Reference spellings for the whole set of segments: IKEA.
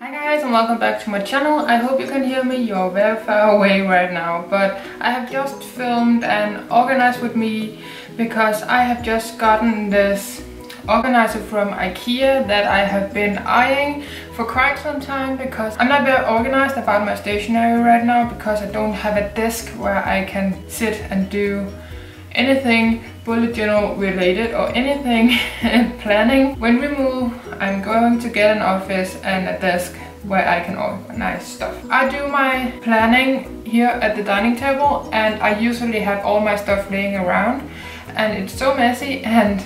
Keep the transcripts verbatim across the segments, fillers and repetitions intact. Hi guys, and welcome back to my channel. I hope you can hear me. You're very far away right now, but I have just filmed and organized with me because I have just gotten this organizer from IKEA that I have been eyeing for quite some time because I'm not very organized about my stationery right now because I don't have a desk where I can sit and do anything bullet journal related or anything planning. When we move, I'm going to get an office and a desk where I can organize stuff. I do my planning here at the dining table and I usually have all my stuff laying around and it's so messy and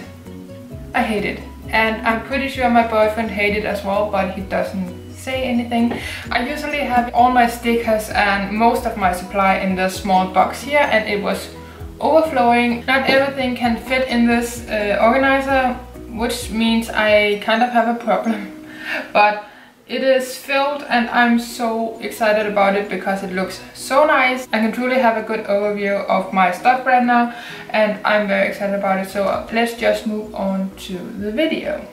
I hate it. And I'm pretty sure my boyfriend hated it as well, but he doesn't say anything. I usually have all my stickers and most of my supply in the small box here and it was overflowing. Not everything can fit in this uh, organizer, which means I kind of have a problem. But it is filled and I'm so excited about it because it looks so nice. I can truly have a good overview of my stuff right now and I'm very excited about it. So let's just move on to the video.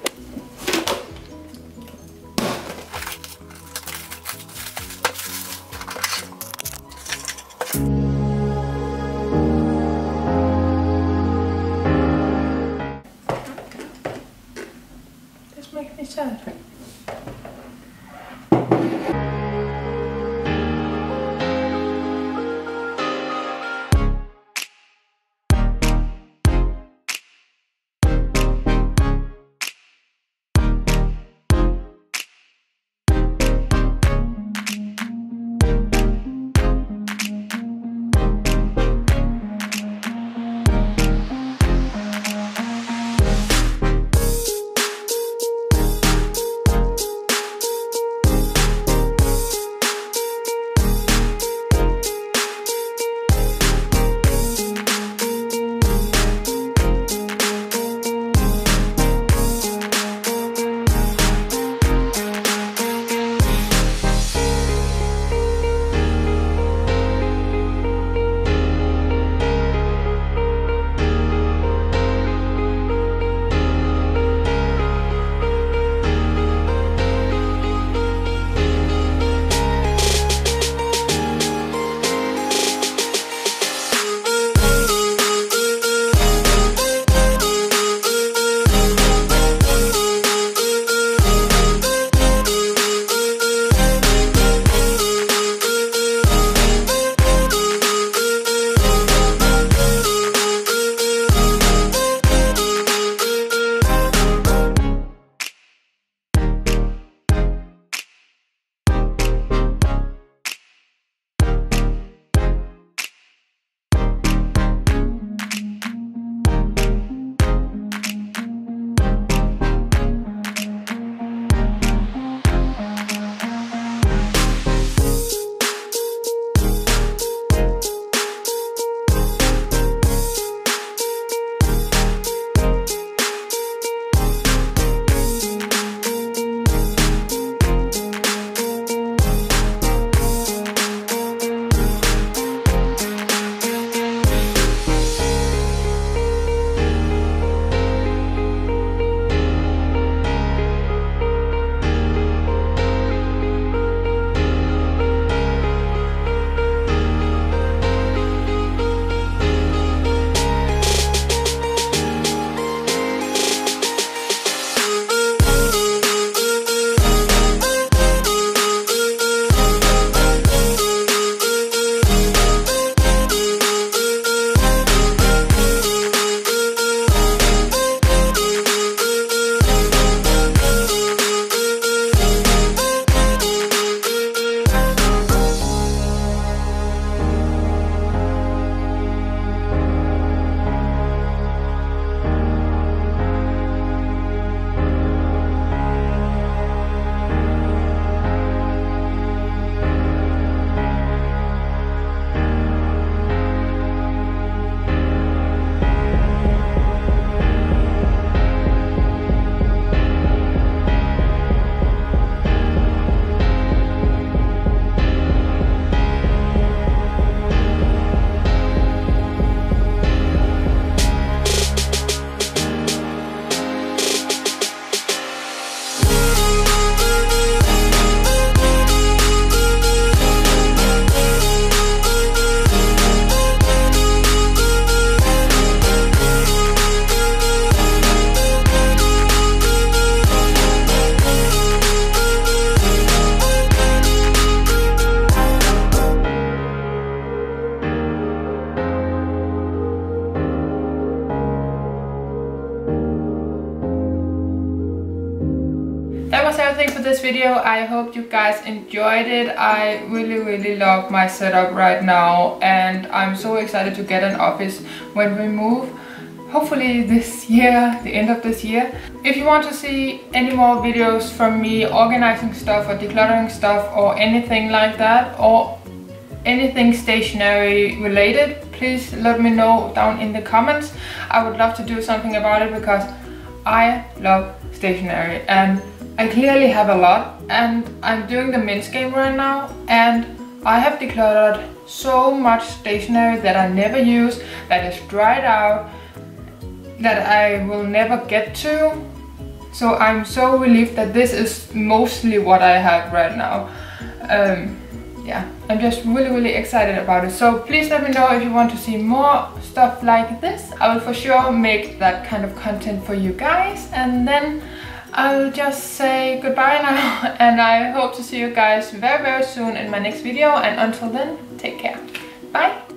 video. I hope you guys enjoyed it. I really really love my setup right now, and I'm so excited to get an office when we move, hopefully this year, the end of this year. If you want to see any more videos from me organizing stuff or decluttering stuff or anything like that, or anything stationery related, please let me know down in the comments. I would love to do something about it because I love stationery and I clearly have a lot, and I'm doing the Mints game right now, and I have decluttered so much stationery that I never use, that is dried out, that I will never get to. So I'm so relieved that this is mostly what I have right now. Um, yeah, I'm just really really excited about it. So please let me know if you want to see more stuff like this. I will for sure make that kind of content for you guys, and then I'll just say goodbye now, and I hope to see you guys very very soon in my next video, and until then, take care. Bye!